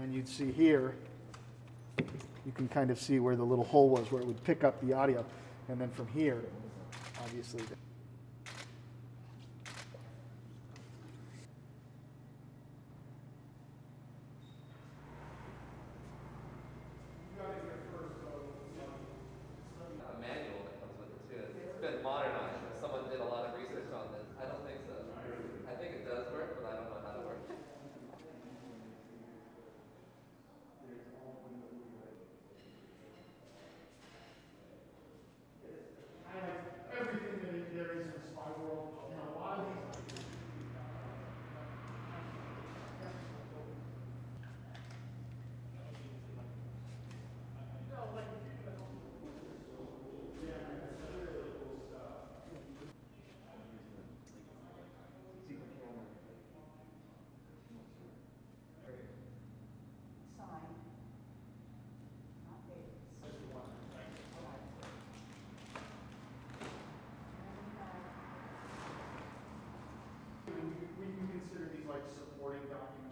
then you'd see here, you can kind of see where the little hole was where it would pick up the audio. And then from here, obviously. Supporting documents.